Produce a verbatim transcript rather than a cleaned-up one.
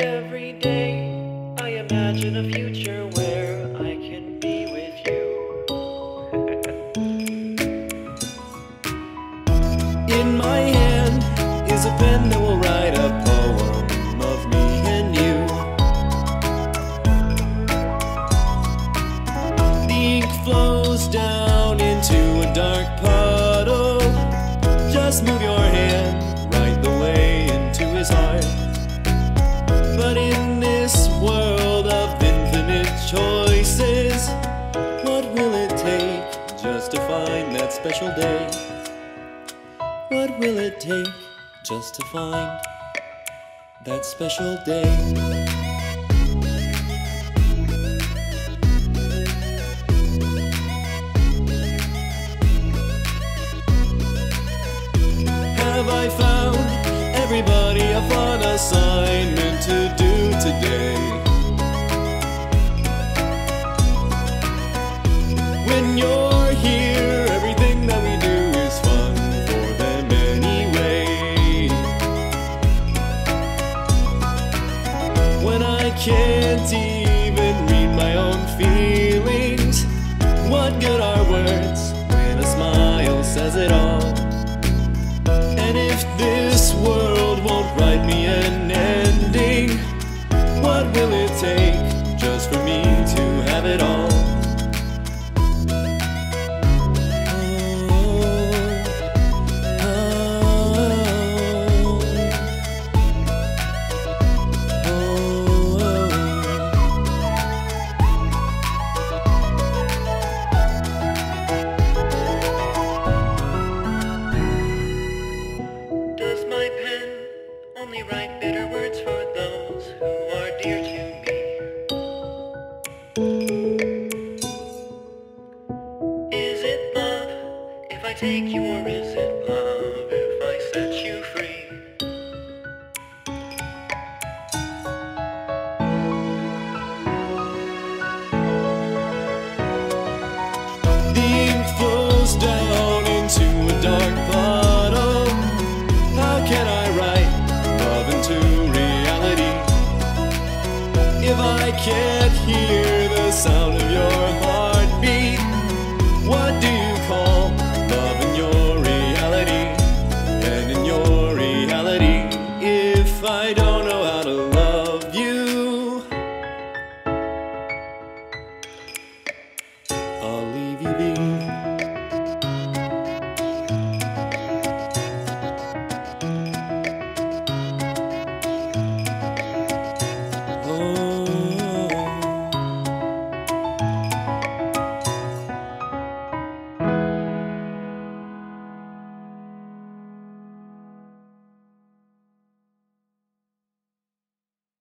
Every day I imagine a future where I can be with you. In my hand is a pen that will write a poem of me and you. The ink flows down into a dark puddle. Just move your hand right the way into his heart. But in this world of infinite choices, what will it take just to find that special day? What will it take just to find that special day? Everybody a fun assignment to do today. When you're here, everything that we do is fun for them anyway. When I can't even read my own feelings, what good are words when a smile says it all? And if this world write me an ending, what will it take just for me to have it all? Oh, oh, oh, oh. Does my pen only write bitter words for those who are dear to me? Is it love if I take you, or is it love?